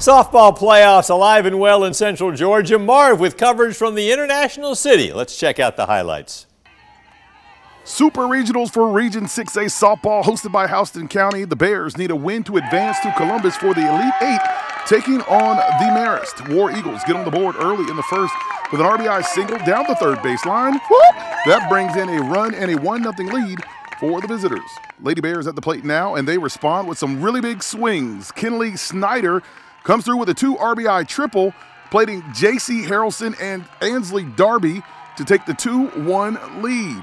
Softball playoffs alive and well in Central Georgia. Marv with coverage from the International City. Let's check out the highlights. Super Regionals for Region 6A softball hosted by Houston County. The Bears need a win to advance to Columbus for the Elite Eight, taking on the Marist. War Eagles get on the board early in the first with an RBI single down the third baseline. Whoop! That brings in a run and a 1-0 lead for the visitors. Lady Bears at the plate now, and they respond with some really big swings. Kenley Snyder comes through with a 2 RBI triple, plating JC Harrelson and Ansley Darby to take the 2-1 lead.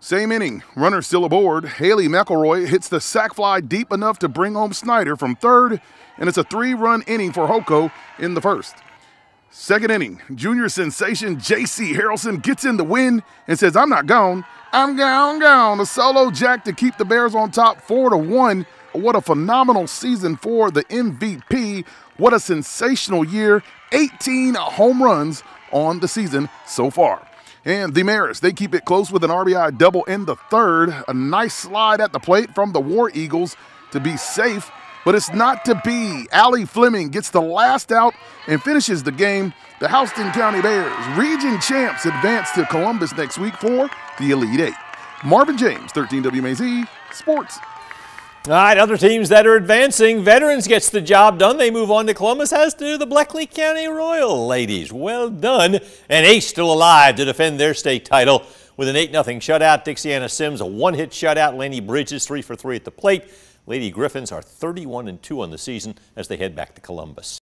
Same inning, runner still aboard. Haley McElroy hits the sac fly deep enough to bring home Snyder from third, and it's a 3-run inning for Hoco in the first. Second inning, junior sensation JC Harrelson gets in the win and says, "I'm not gone, I'm gone, gone." A solo jack to keep the Bears on top 4-1. What a phenomenal season for the MVP. What a sensational year. 18 home runs on the season so far. And the Marist, they keep it close with an RBI double in the third. A nice slide at the plate from the War Eagles to be safe, but it's not to be. Allie Fleming gets the last out and finishes the game. The Houston County Bears, region champs, advance to Columbus next week for the Elite Eight. Marvin James, 13WMAZ Sports. All right, other teams that are advancing. Veterans gets the job done. They move on to Columbus, as do the Bleckley County Royal ladies. Well done. And Ace still alive to defend their state title with an 8-0 shutout. Dixiana Sims, a one-hit shutout. Lanny Bridges, 3 for 3 at the plate. Lady Griffins are 31-2 on the season as they head back to Columbus.